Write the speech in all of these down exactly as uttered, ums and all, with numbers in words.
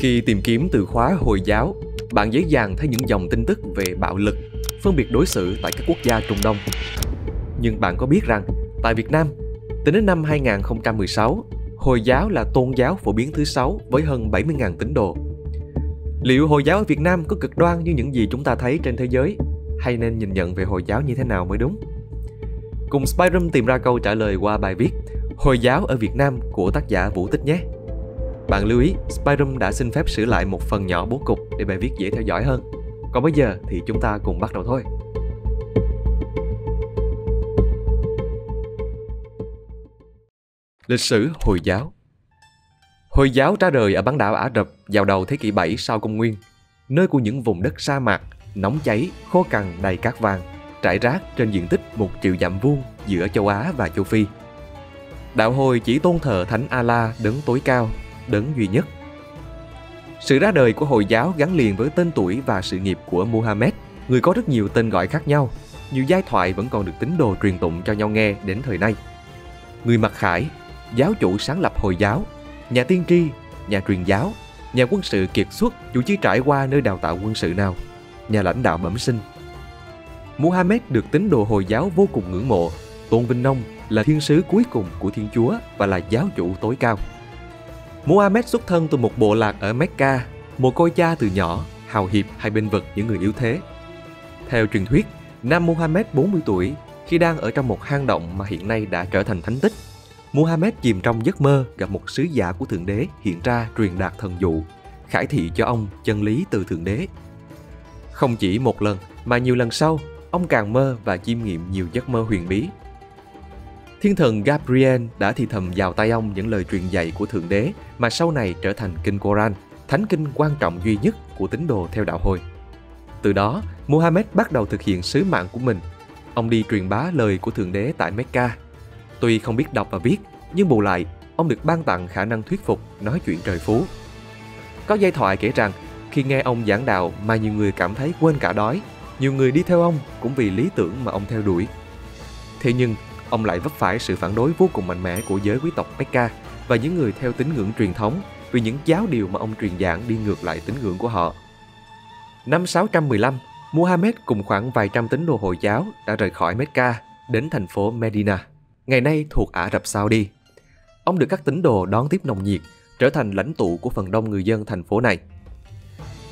Khi tìm kiếm từ khóa Hồi giáo, bạn dễ dàng thấy những dòng tin tức về bạo lực, phân biệt đối xử tại các quốc gia Trung Đông. Nhưng bạn có biết rằng, tại Việt Nam, tính đến năm hai nghìn không trăm mười sáu, Hồi giáo là tôn giáo phổ biến thứ sáu với hơn bảy mươi nghìn tín đồ. Liệu Hồi giáo ở Việt Nam có cực đoan như những gì chúng ta thấy trên thế giới? Hay nên nhìn nhận về Hồi giáo như thế nào mới đúng? Cùng Spiderum tìm ra câu trả lời qua bài viết Hồi giáo ở Việt Nam của tác giả Vũ Tích nhé. Bạn lưu ý, Spiderum đã xin phép sửa lại một phần nhỏ bố cục để bài viết dễ theo dõi hơn. Còn bây giờ thì chúng ta cùng bắt đầu thôi. Lịch sử Hồi giáo. Hồi giáo ra đời ở bán đảo Ả Rập vào đầu thế kỷ bảy sau công nguyên, nơi của những vùng đất sa mạc, nóng cháy, khô cằn đầy cát vàng, trải rác trên diện tích một triệu dặm vuông giữa châu Á và châu Phi. Đạo Hồi chỉ tôn thờ Thánh Allah, đấng tối cao, đấng duy nhất. Sự ra đời của Hồi giáo gắn liền với tên tuổi và sự nghiệp của Muhammad, người có rất nhiều tên gọi khác nhau, nhiều giai thoại vẫn còn được tín đồ truyền tụng cho nhau nghe đến thời nay. Người mặc khải, giáo chủ sáng lập Hồi giáo, nhà tiên tri, nhà truyền giáo, nhà quân sự kiệt xuất dù chưa trải qua nơi đào tạo quân sự nào, nhà lãnh đạo bẩm sinh. Muhammad được tín đồ Hồi giáo vô cùng ngưỡng mộ, tôn vinh ông là thiên sứ cuối cùng của Thiên Chúa và là giáo chủ tối cao. Muhammad xuất thân từ một bộ lạc ở Mecca, mồ côi cha từ nhỏ, hào hiệp hay bênh vực những người yếu thế. Theo truyền thuyết, nam Muhammad bốn mươi tuổi, khi đang ở trong một hang động mà hiện nay đã trở thành thánh tích, Muhammad chìm trong giấc mơ gặp một sứ giả của Thượng Đế hiện ra truyền đạt thần dụ, khải thị cho ông chân lý từ Thượng Đế. Không chỉ một lần mà nhiều lần sau, ông càng mơ và chiêm nghiệm nhiều giấc mơ huyền bí. Thiên thần Gabriel đã thì thầm vào tai ông những lời truyền dạy của Thượng Đế mà sau này trở thành kinh Quran, thánh kinh quan trọng duy nhất của tín đồ theo đạo Hồi. Từ đó, Muhammad bắt đầu thực hiện sứ mạng của mình. Ông đi truyền bá lời của Thượng Đế tại Mecca. Tuy không biết đọc và viết, nhưng bù lại, ông được ban tặng khả năng thuyết phục, nói chuyện trời phú. Có giai thoại kể rằng, khi nghe ông giảng đạo mà nhiều người cảm thấy quên cả đói, nhiều người đi theo ông cũng vì lý tưởng mà ông theo đuổi. Thế nhưng, ông lại vấp phải sự phản đối vô cùng mạnh mẽ của giới quý tộc Mecca và những người theo tín ngưỡng truyền thống vì những giáo điều mà ông truyền giảng đi ngược lại tín ngưỡng của họ. Năm sáu trăm mười lăm, Muhammad cùng khoảng vài trăm tín đồ Hồi giáo đã rời khỏi Mecca đến thành phố Medina, ngày nay thuộc Ả Rập Saudi. Ông được các tín đồ đón tiếp nồng nhiệt, trở thành lãnh tụ của phần đông người dân thành phố này.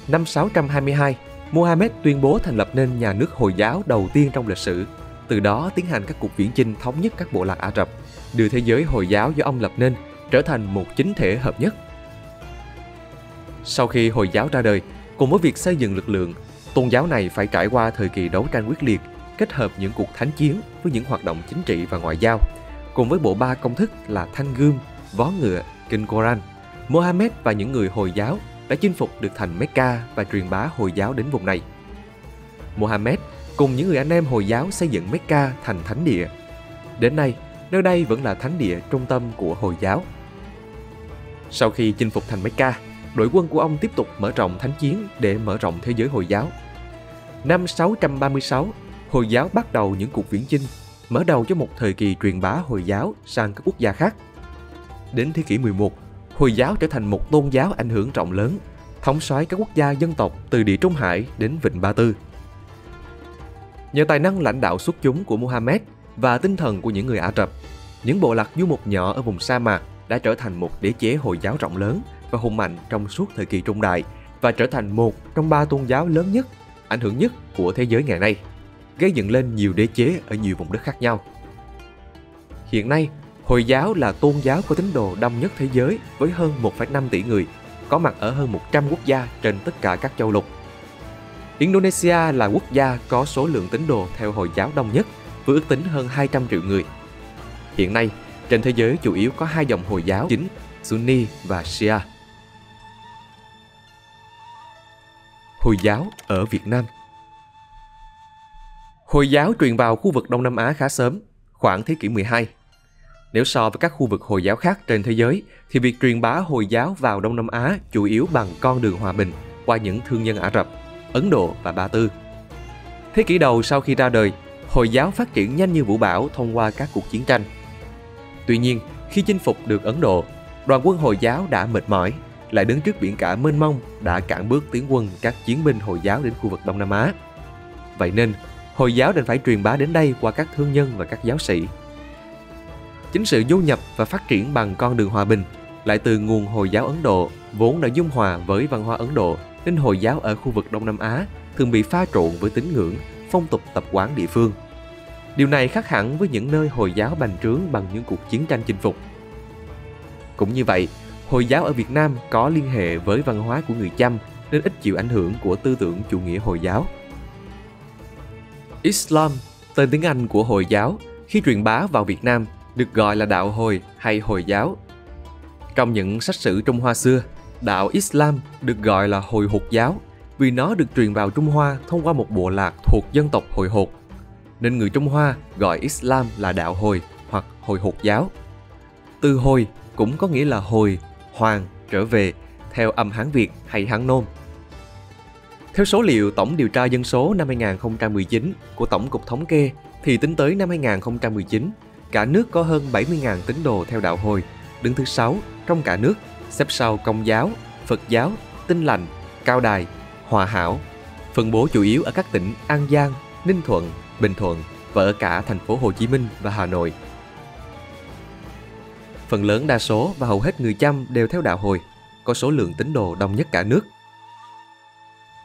Năm sáu trăm hai mươi hai, Muhammad tuyên bố thành lập nên nhà nước Hồi giáo đầu tiên trong lịch sử, từ đó tiến hành các cuộc viễn chinh thống nhất các bộ lạc Ả Rập, đưa thế giới Hồi giáo do ông lập nên trở thành một chính thể hợp nhất. Sau khi Hồi giáo ra đời, cùng với việc xây dựng lực lượng, tôn giáo này phải trải qua thời kỳ đấu tranh quyết liệt, kết hợp những cuộc thánh chiến với những hoạt động chính trị và ngoại giao. Cùng với bộ ba công thức là thanh gươm, vó ngựa, kinh Koran, Muhammad và những người Hồi giáo đã chinh phục được thành Mecca và truyền bá Hồi giáo đến vùng này. Muhammad cùng những người anh em Hồi giáo xây dựng Mecca thành thánh địa. Đến nay, nơi đây vẫn là thánh địa trung tâm của Hồi giáo. Sau khi chinh phục thành Mecca, đội quân của ông tiếp tục mở rộng thánh chiến để mở rộng thế giới Hồi giáo. Năm sáu trăm ba mươi sáu, Hồi giáo bắt đầu những cuộc viễn chinh, mở đầu cho một thời kỳ truyền bá Hồi giáo sang các quốc gia khác. Đến thế kỷ mười một, Hồi giáo trở thành một tôn giáo ảnh hưởng rộng lớn, thống soái các quốc gia dân tộc từ Địa Trung Hải đến Vịnh Ba Tư. Nhờ tài năng lãnh đạo xuất chúng của Muhammad và tinh thần của những người Ả Rập, những bộ lạc du mục nhỏ ở vùng sa mạc đã trở thành một đế chế Hồi giáo rộng lớn và hùng mạnh trong suốt thời kỳ trung đại và trở thành một trong ba tôn giáo lớn nhất, ảnh hưởng nhất của thế giới ngày nay, gây dựng lên nhiều đế chế ở nhiều vùng đất khác nhau. Hiện nay, Hồi giáo là tôn giáo có tín đồ đông nhất thế giới với hơn một phẩy năm tỷ người, có mặt ở hơn một trăm quốc gia trên tất cả các châu lục. Indonesia là quốc gia có số lượng tín đồ theo Hồi giáo đông nhất, với ước tính hơn hai trăm triệu người. Hiện nay, trên thế giới chủ yếu có hai dòng Hồi giáo chính, Sunni và Shia. Hồi giáo ở Việt Nam. Hồi giáo truyền vào khu vực Đông Nam Á khá sớm, khoảng thế kỷ mười hai. Nếu so với các khu vực Hồi giáo khác trên thế giới, thì việc truyền bá Hồi giáo vào Đông Nam Á chủ yếu bằng con đường hòa bình qua những thương nhân Ả Rập, Ấn Độ và Ba Tư. Thế kỷ đầu sau khi ra đời, Hồi giáo phát triển nhanh như vũ bão thông qua các cuộc chiến tranh. Tuy nhiên, khi chinh phục được Ấn Độ, đoàn quân Hồi giáo đã mệt mỏi, lại đứng trước biển cả mênh mông đã cản bước tiến quân các chiến binh Hồi giáo đến khu vực Đông Nam Á. Vậy nên, Hồi giáo đành phải truyền bá đến đây qua các thương nhân và các giáo sĩ. Chính sự du nhập và phát triển bằng con đường hòa bình lại từ nguồn Hồi giáo Ấn Độ vốn đã dung hòa với văn hóa Ấn Độ, nên Hồi giáo ở khu vực Đông Nam Á thường bị pha trộn với tín ngưỡng, phong tục tập quán địa phương. Điều này khác hẳn với những nơi Hồi giáo bành trướng bằng những cuộc chiến tranh chinh phục. Cũng như vậy, Hồi giáo ở Việt Nam có liên hệ với văn hóa của người Chăm nên ít chịu ảnh hưởng của tư tưởng chủ nghĩa Hồi giáo. Islam, tên tiếng Anh của Hồi giáo, khi truyền bá vào Việt Nam được gọi là đạo Hồi hay Hồi giáo. Trong những sách sử Trung Hoa xưa, đạo Islam được gọi là Hồi Hột giáo vì nó được truyền vào Trung Hoa thông qua một bộ lạc thuộc dân tộc Hồi Hột, nên người Trung Hoa gọi Islam là đạo Hồi hoặc Hồi Hột giáo. Từ Hồi cũng có nghĩa là hồi, hoàng, trở về, theo âm Hán Việt hay Hán Nôm. Theo số liệu Tổng điều tra dân số năm hai nghìn không trăm mười chín của Tổng cục Thống kê, thì tính tới năm hai nghìn không trăm mười chín, cả nước có hơn bảy mươi nghìn tín đồ theo đạo Hồi, đứng thứ sáu trong cả nước, xếp sau Công giáo, Phật giáo, Tin lành, Cao Đài, Hòa Hảo, phân bố chủ yếu ở các tỉnh An Giang, Ninh Thuận, Bình Thuận và ở cả thành phố Hồ Chí Minh và Hà Nội. Phần lớn, đa số và hầu hết người Chăm đều theo đạo Hồi, có số lượng tín đồ đông nhất cả nước.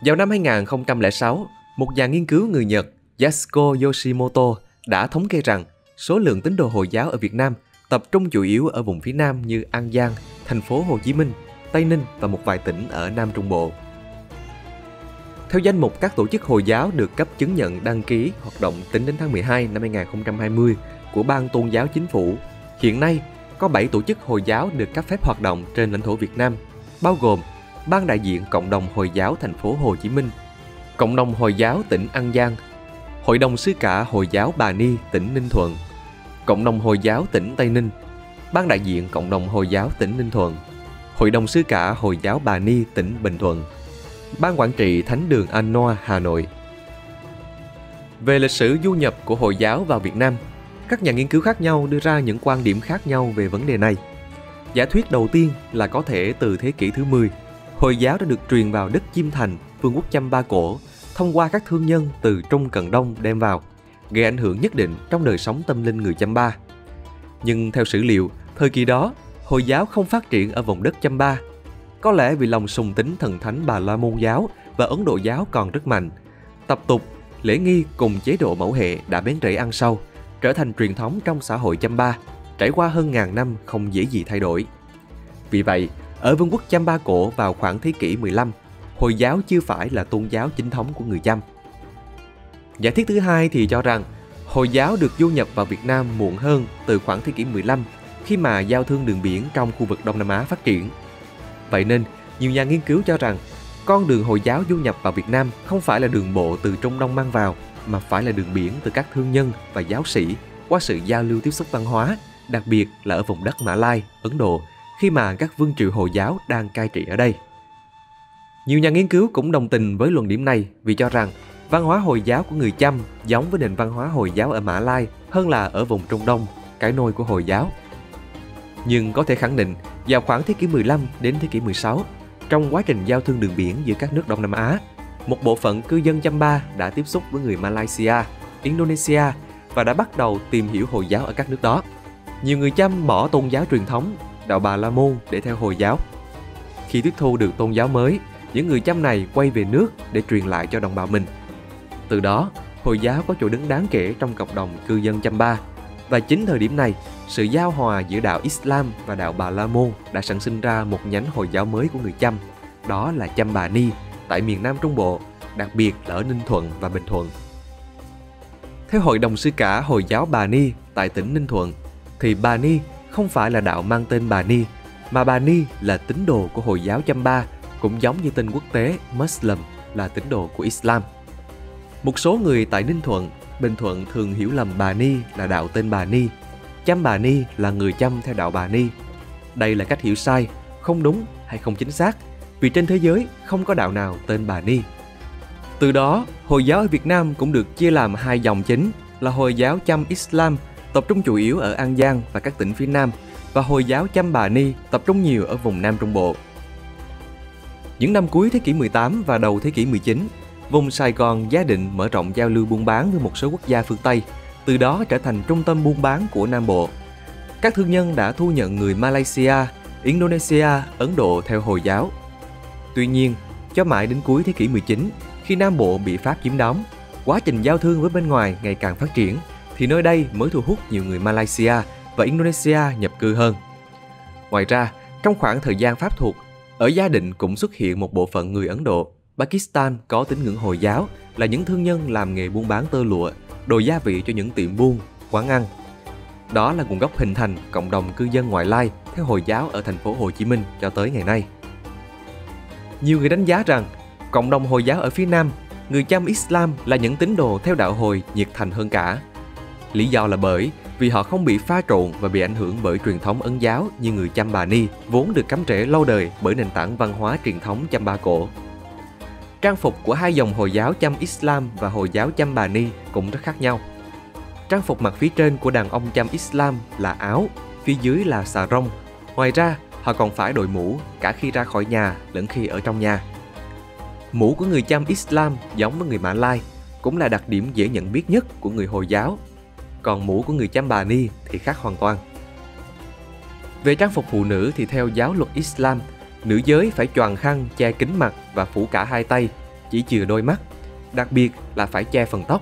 Vào năm hai nghìn không trăm lẻ sáu, một nhà nghiên cứu người Nhật Yasuko Yoshimoto đã thống kê rằng số lượng tín đồ Hồi giáo ở Việt Nam tập trung chủ yếu ở vùng phía Nam như An Giang, thành phố Hồ Chí Minh, Tây Ninh và một vài tỉnh ở Nam Trung Bộ. Theo danh mục các tổ chức Hồi giáo được cấp chứng nhận đăng ký hoạt động tính đến tháng mười hai năm hai nghìn không trăm hai mươi của Ban Tôn giáo Chính phủ, hiện nay có bảy tổ chức Hồi giáo được cấp phép hoạt động trên lãnh thổ Việt Nam, bao gồm Ban đại diện Cộng đồng Hồi giáo thành phố Hồ Chí Minh, Cộng đồng Hồi giáo tỉnh An Giang, Hội đồng Sứ cả Hồi giáo Bà Ni tỉnh Ninh Thuận, Cộng đồng Hồi giáo tỉnh Tây Ninh, Ban đại diện Cộng đồng Hồi giáo tỉnh Ninh Thuận, Hội đồng Sứ cả Hồi giáo Bà Ni tỉnh Bình Thuận, Ban quản trị Thánh đường Al-Noah Hà Nội. Về lịch sử du nhập của Hồi giáo vào Việt Nam, các nhà nghiên cứu khác nhau đưa ra những quan điểm khác nhau về vấn đề này. Giả thuyết đầu tiên là có thể từ thế kỷ thứ mười, Hồi giáo đã được truyền vào đất Chiêm Thành, Vương quốc Chăm Ba Cổ, thông qua các thương nhân từ Trung Cận Đông đem vào, gây ảnh hưởng nhất định trong đời sống tâm linh người Chăm Ba. Nhưng theo sử liệu, thời kỳ đó, Hồi giáo không phát triển ở vùng đất Chăm Ba. Có lẽ vì lòng sùng tín thần thánh Bà La Môn giáo và Ấn Độ giáo còn rất mạnh, tập tục, lễ nghi cùng chế độ mẫu hệ đã bén rễ ăn sâu, trở thành truyền thống trong xã hội Chăm Ba, trải qua hơn ngàn năm không dễ gì thay đổi. Vì vậy, ở Vương quốc Chăm Ba Cổ vào khoảng thế kỷ mười lăm, Hồi giáo chưa phải là tôn giáo chính thống của người Chăm. Giả thuyết thứ hai thì cho rằng Hồi giáo được du nhập vào Việt Nam muộn hơn, từ khoảng thế kỷ mười lăm, khi mà giao thương đường biển trong khu vực Đông Nam Á phát triển. Vậy nên, nhiều nhà nghiên cứu cho rằng con đường Hồi giáo du nhập vào Việt Nam không phải là đường bộ từ Trung Đông mang vào, mà phải là đường biển từ các thương nhân và giáo sĩ qua sự giao lưu tiếp xúc văn hóa, đặc biệt là ở vùng đất Mã Lai, Ấn Độ, khi mà các vương triều Hồi giáo đang cai trị ở đây. Nhiều nhà nghiên cứu cũng đồng tình với luận điểm này vì cho rằng văn hóa Hồi giáo của người Chăm giống với nền văn hóa Hồi giáo ở Mã Lai hơn là ở vùng Trung Đông, cái nôi của Hồi giáo. Nhưng có thể khẳng định, vào khoảng thế kỷ mười lăm đến thế kỷ mười sáu, trong quá trình giao thương đường biển giữa các nước Đông Nam Á, một bộ phận cư dân Chăm Ba đã tiếp xúc với người Malaysia, Indonesia và đã bắt đầu tìm hiểu Hồi giáo ở các nước đó. Nhiều người Chăm bỏ tôn giáo truyền thống, đạo Bà La Môn để theo Hồi giáo. Khi tiếp thu được tôn giáo mới, những người Chăm này quay về nước để truyền lại cho đồng bào mình. Từ đó, Hồi giáo có chỗ đứng đáng kể trong cộng đồng cư dân Chăm Ba. Và chính thời điểm này, sự giao hòa giữa đạo Islam và đạo Bà La Môn đã sản sinh ra một nhánh Hồi giáo mới của người Chăm, đó là Chăm Bà Ni, tại miền Nam Trung Bộ, đặc biệt là ở Ninh Thuận và Bình Thuận. Theo Hội đồng Sư cả Hồi giáo Bà Ni tại tỉnh Ninh Thuận, thì Bà Ni không phải là đạo mang tên Bà Ni, mà Bà Ni là tín đồ của Hồi giáo Chăm Ba, cũng giống như tên quốc tế Muslim là tín đồ của Islam. Một số người tại Ninh Thuận, Bình Thuận thường hiểu lầm Bà Ni là đạo tên Bà Ni, Chăm Bà Ni là người Chăm theo đạo Bà Ni. Đây là cách hiểu sai, không đúng hay không chính xác, vì trên thế giới không có đạo nào tên Bà Ni. Từ đó, Hồi giáo ở Việt Nam cũng được chia làm hai dòng chính là Hồi giáo Chăm Islam tập trung chủ yếu ở An Giang và các tỉnh phía Nam, và Hồi giáo Chăm Bà Ni tập trung nhiều ở vùng Nam Trung Bộ. Những năm cuối thế kỷ mười tám và đầu thế kỷ mười chín, vùng Sài Gòn giá định mở rộng giao lưu buôn bán với một số quốc gia phương Tây, từ đó trở thành trung tâm buôn bán của Nam Bộ. Các thương nhân đã thu nhận người Malaysia, Indonesia, Ấn Độ theo Hồi giáo. Tuy nhiên, cho mãi đến cuối thế kỷ mười chín, khi Nam Bộ bị Pháp chiếm đóng, quá trình giao thương với bên ngoài ngày càng phát triển, thì nơi đây mới thu hút nhiều người Malaysia và Indonesia nhập cư hơn. Ngoài ra, trong khoảng thời gian Pháp thuộc, ở Gia Định cũng xuất hiện một bộ phận người Ấn Độ, Pakistan có tín ngưỡng Hồi giáo, là những thương nhân làm nghề buôn bán tơ lụa, đồ gia vị cho những tiệm buôn, quán ăn. Đó là nguồn gốc hình thành cộng đồng cư dân ngoại lai theo Hồi giáo ở thành phố Hồ Chí Minh cho tới ngày nay. Nhiều người đánh giá rằng, cộng đồng Hồi giáo ở phía Nam, người chăm Islam là những tín đồ theo đạo Hồi nhiệt thành hơn cả. Lý do là bởi vì họ không bị pha trộn và bị ảnh hưởng bởi truyền thống Ấn giáo như người Chăm Bà Ni, vốn được cắm rễ lâu đời bởi nền tảng văn hóa truyền thống Chăm Ba cổ. Trang phục của hai dòng Hồi giáo Chăm Islam và Hồi giáo Chăm Bà Ni cũng rất khác nhau. Trang phục mặt phía trên của đàn ông Chăm Islam là áo, phía dưới là xà rông. Ngoài ra, họ còn phải đội mũ cả khi ra khỏi nhà lẫn khi ở trong nhà. Mũ của người Chăm Islam giống với người Mã Lai, cũng là đặc điểm dễ nhận biết nhất của người Hồi giáo. Còn mũ của người Chăm Bà Ni thì khác hoàn toàn. Về trang phục phụ nữ thì theo giáo luật Islam, nữ giới phải choàng khăn che kín mặt và phủ cả hai tay, chỉ chừa đôi mắt, đặc biệt là phải che phần tóc.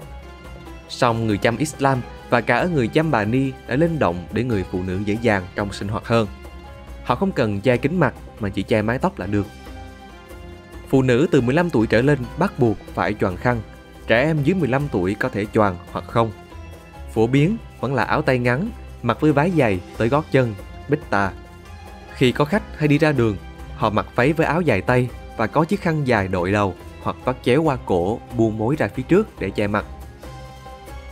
Song người Chăm Islam và cả người Chăm Bà Ni đã linh động để người phụ nữ dễ dàng trong sinh hoạt hơn. Họ không cần che kín mặt mà chỉ che mái tóc là được. Phụ nữ từ mười lăm tuổi trở lên bắt buộc phải choàng khăn, trẻ em dưới mười lăm tuổi có thể choàng hoặc không. Phổ biến vẫn là áo tay ngắn, mặc với váy dày tới gót chân, bích tà. Khi có khách hay đi ra đường, họ mặc váy với áo dài tay và có chiếc khăn dài đội đầu hoặc vắt chéo qua cổ, buông mối ra phía trước để che mặt.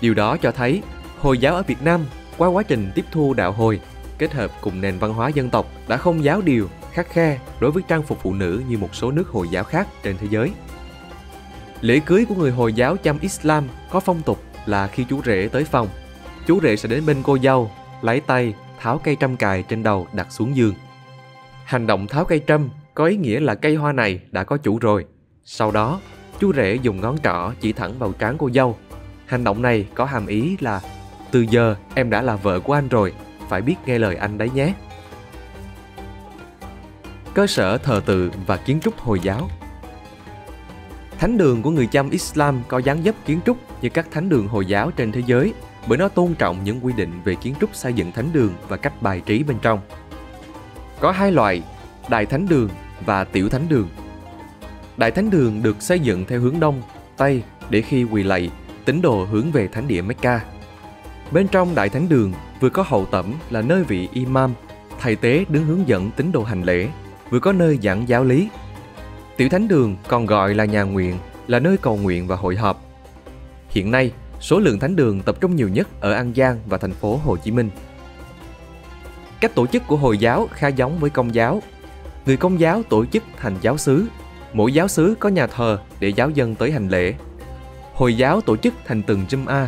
Điều đó cho thấy Hồi giáo ở Việt Nam qua quá trình tiếp thu đạo Hồi kết hợp cùng nền văn hóa dân tộc đã không giáo điều, khắt khe đối với trang phục phụ nữ như một số nước Hồi giáo khác trên thế giới. Lễ cưới của người Hồi giáo Chăm Islam có phong tục là khi chú rể tới phòng, chú rể sẽ đến bên cô dâu, lấy tay tháo cây trăm cài trên đầu đặt xuống giường. Hành động tháo cây trăm có ý nghĩa là cây hoa này đã có chủ rồi. Sau đó, chú rể dùng ngón trỏ chỉ thẳng vào trán cô dâu. Hành động này có hàm ý là từ giờ em đã là vợ của anh rồi, phải biết nghe lời anh đấy nhé. Cơ sở thờ tự và kiến trúc Hồi giáo. Thánh đường của người Chăm Islam có dáng dấp kiến trúc như các thánh đường Hồi giáo trên thế giới, bởi nó tôn trọng những quy định về kiến trúc xây dựng thánh đường và cách bài trí bên trong. Có hai loại, Đại Thánh Đường và Tiểu Thánh Đường. Đại Thánh Đường được xây dựng theo hướng Đông, Tây để khi quỳ lạy, tín đồ hướng về thánh địa Mecca. Bên trong Đại Thánh Đường vừa có hậu tẩm là nơi vị imam, thầy tế đứng hướng dẫn tín đồ hành lễ, vừa có nơi giảng giáo lý. Tiểu Thánh Đường còn gọi là nhà nguyện, là nơi cầu nguyện và hội họp. Hiện nay, số lượng thánh đường tập trung nhiều nhất ở An Giang và thành phố Hồ Chí Minh. Cách tổ chức của Hồi giáo khá giống với Công giáo. Người Công giáo tổ chức thành giáo xứ, mỗi giáo xứ có nhà thờ để giáo dân tới hành lễ. Hồi giáo tổ chức thành từng Jum'a,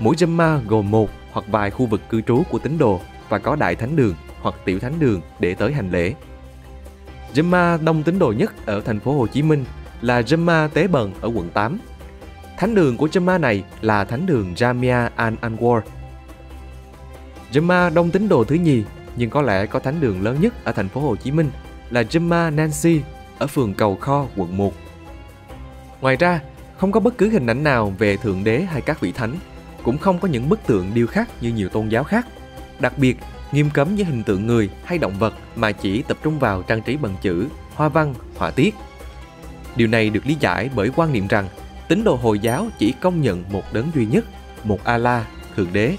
mỗi Jum'a gồm một hoặc vài khu vực cư trú của tín đồ và có Đại Thánh Đường hoặc Tiểu Thánh Đường để tới hành lễ. Jum'a đông tín đồ nhất ở thành phố Hồ Chí Minh là Jum'a Tế Bần ở quận tám. Thánh đường của Jum'a này là thánh đường Jamia al-Anwar. Jum'a đông tín đồ thứ nhì, nhưng có lẽ có thánh đường lớn nhất ở thành phố Hồ Chí Minh là Jum'a Nancy ở phường Cầu Kho, quận một. Ngoài ra, không có bất cứ hình ảnh nào về Thượng Đế hay các vị thánh, cũng không có những bức tượng điêu khắc như nhiều tôn giáo khác. Đặc biệt, nghiêm cấm những hình tượng người hay động vật mà chỉ tập trung vào trang trí bằng chữ, hoa văn, họa tiết. Điều này được lý giải bởi quan niệm rằng tín đồ Hồi giáo chỉ công nhận một đấng duy nhất, một Allah, Thượng Đế.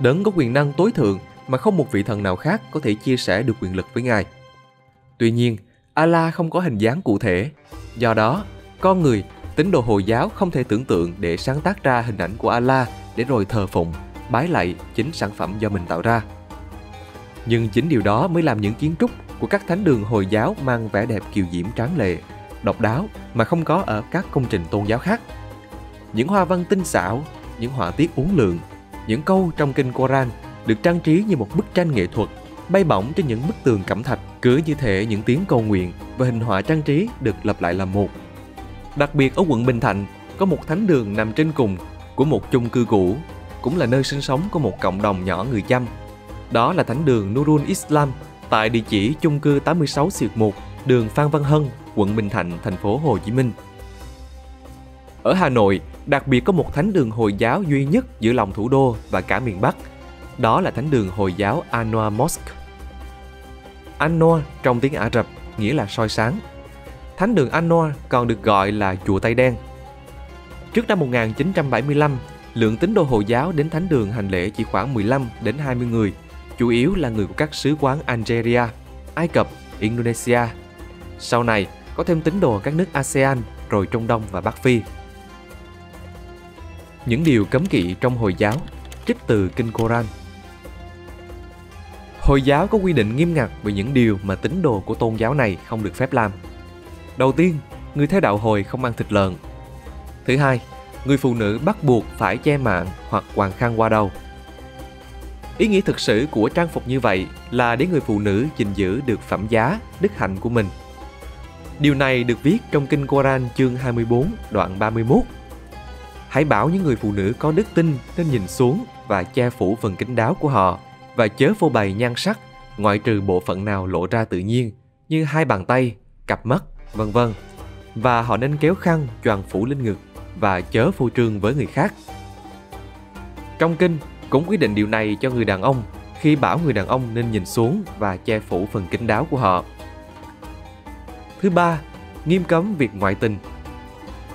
Đấng có quyền năng tối thượng mà không một vị thần nào khác có thể chia sẻ được quyền lực với Ngài. Tuy nhiên, Allah không có hình dáng cụ thể. Do đó, con người, tín đồ Hồi giáo không thể tưởng tượng để sáng tác ra hình ảnh của Allah để rồi thờ phụng, bái lạy chính sản phẩm do mình tạo ra. Nhưng chính điều đó mới làm những kiến trúc của các thánh đường Hồi giáo mang vẻ đẹp kiều diễm tráng lệ, độc đáo mà không có ở các công trình tôn giáo khác. Những hoa văn tinh xảo, những họa tiết uốn lượn, những câu trong kinh Quran được trang trí như một bức tranh nghệ thuật, bay bổng trên những bức tường cẩm thạch. Cứ như thể những tiếng cầu nguyện và hình họa trang trí được lặp lại là một. Đặc biệt ở quận Bình Thạnh, có một thánh đường nằm trên cùng của một chung cư cũ, cũng là nơi sinh sống của một cộng đồng nhỏ người Chăm. Đó là thánh đường Nurun Islam tại địa chỉ chung cư tám mươi sáu xuyệt một, đường Phan Văn Hân, quận Bình Thạnh, thành phố Hồ Chí Minh. Ở Hà Nội, đặc biệt có một thánh đường Hồi giáo duy nhất giữa lòng thủ đô và cả miền Bắc. Đó là thánh đường Hồi giáo Al-Noah Mosque. Al-Noah trong tiếng Ả Rập nghĩa là soi sáng. Thánh đường Al-Noah còn được gọi là chùa Tây Đen. Trước năm một nghìn chín trăm bảy mươi lăm, lượng tín đồ Hồi giáo đến thánh đường hành lễ chỉ khoảng mười lăm đến hai mươi người, chủ yếu là người của các sứ quán Algeria, Ai Cập, Indonesia. Sau này, có thêm tín đồ các nước a sê an, rồi Trung Đông và Bắc Phi. Những điều cấm kỵ trong Hồi giáo, trích từ Kinh Quran. Hồi giáo có quy định nghiêm ngặt về những điều mà tín đồ của tôn giáo này không được phép làm. Đầu tiên, người theo đạo Hồi không ăn thịt lợn. Thứ hai, người phụ nữ bắt buộc phải che mạng hoặc quàng khăn qua đầu. Ý nghĩa thực sự của trang phục như vậy là để người phụ nữ gìn giữ được phẩm giá, đức hạnh của mình. Điều này được viết trong Kinh Quran chương hai mươi bốn, đoạn ba mươi mốt. Hãy bảo những người phụ nữ có đức tin nên nhìn xuống và che phủ phần kín đáo của họ, và chớ phô bày nhan sắc, ngoại trừ bộ phận nào lộ ra tự nhiên, như hai bàn tay, cặp mắt, vân vân. Và họ nên kéo khăn choàng phủ lên ngực và chớ phô trương với người khác. Trong kinh cũng quy định điều này cho người đàn ông khi bảo người đàn ông nên nhìn xuống và che phủ phần kín đáo của họ. Thứ ba, nghiêm cấm việc ngoại tình.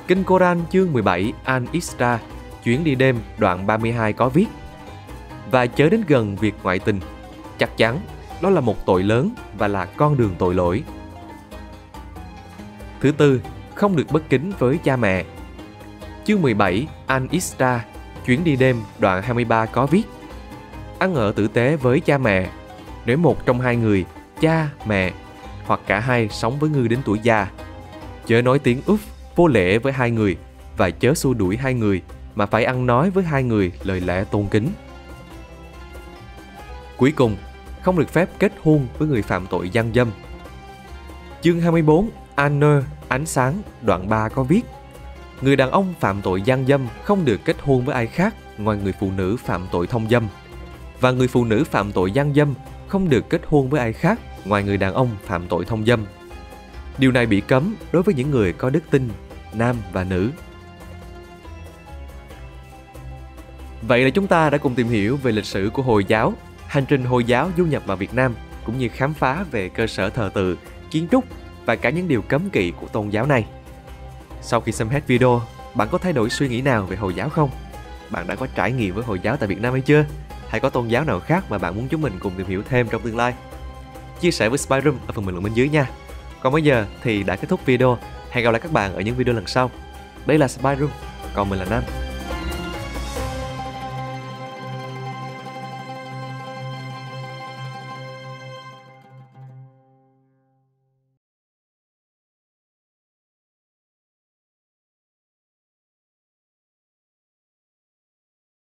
Kinh Quran chương mười bảy Al-Isra, chuyến đi đêm đoạn ba mươi hai có viết: và chớ đến gần việc ngoại tình, chắc chắn đó là một tội lớn và là con đường tội lỗi. Thứ tư, không được bất kính với cha mẹ. Chương mười bảy Al-Isra, chuyến đi đêm đoạn hai mươi ba có viết: ăn ở tử tế với cha mẹ, nếu một trong hai người, cha, mẹ hoặc cả hai sống với ngươi đến tuổi già. Chớ nói tiếng úp vô lễ với hai người, và chớ xua đuổi hai người, mà phải ăn nói với hai người lời lẽ tôn kính. Cuối cùng, không được phép kết hôn với người phạm tội gian dâm. Chương hai mươi bốn An-Nur, ánh sáng, đoạn ba có viết: người đàn ông phạm tội gian dâm không được kết hôn với ai khác ngoài người phụ nữ phạm tội thông dâm, và người phụ nữ phạm tội gian dâm không được kết hôn với ai khác ngoài người đàn ông phạm tội thông dâm. Điều này bị cấm đối với những người có đức tin, nam và nữ. Vậy là chúng ta đã cùng tìm hiểu về lịch sử của Hồi giáo, hành trình Hồi giáo du nhập vào Việt Nam, cũng như khám phá về cơ sở thờ tự, kiến trúc và cả những điều cấm kỵ của tôn giáo này. Sau khi xem hết video, bạn có thay đổi suy nghĩ nào về Hồi giáo không? Bạn đã có trải nghiệm với Hồi giáo tại Việt Nam hay chưa? Hay có tôn giáo nào khác mà bạn muốn chúng mình cùng tìm hiểu thêm trong tương lai? Chia sẻ với Spiderum ở phần bình luận bên dưới nha. Còn bây giờ thì đã kết thúc video. Hẹn gặp lại các bạn ở những video lần sau. Đây là Spiderum, còn mình là Nam.